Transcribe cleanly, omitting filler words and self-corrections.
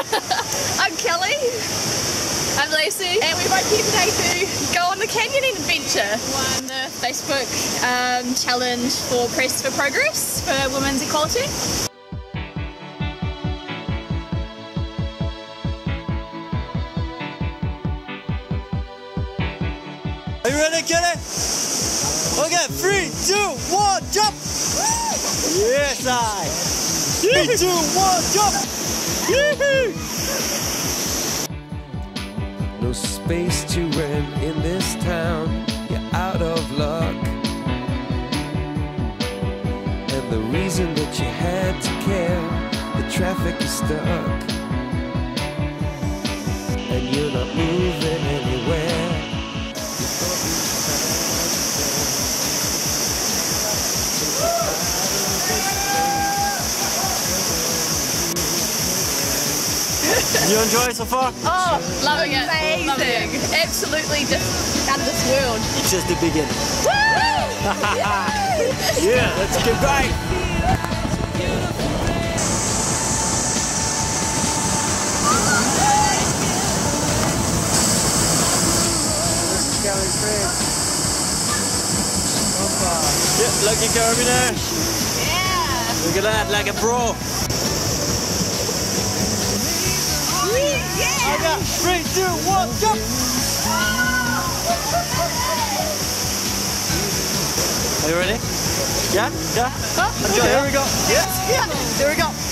I'm Kelly. I'm Lacey. And we're both here today to go on the canyoning adventure. Won the Facebook challenge for Press for Progress for women's equality. Are you ready, Kelly? Okay, 3, 2, 1, jump! Yes, I. 3, 2, 1, jump! No space to rent in this town, you're out of luck. And the reason that you had to care, the traffic is stuck. And you're not moving anywhere. Did you enjoy it so far? Oh, loving it. Amazing. Loving it. Absolutely just out of this world. It's just the beginning. Woo! Yeah, let's get right. Kelly Frey. Yep, lucky carabiner. Yeah. Look at that, like a pro. I got 3, 2, 1, jump! Are you ready? Yeah? Yeah? Huh? Okay, here we go. Yeah? Yeah! Here we go.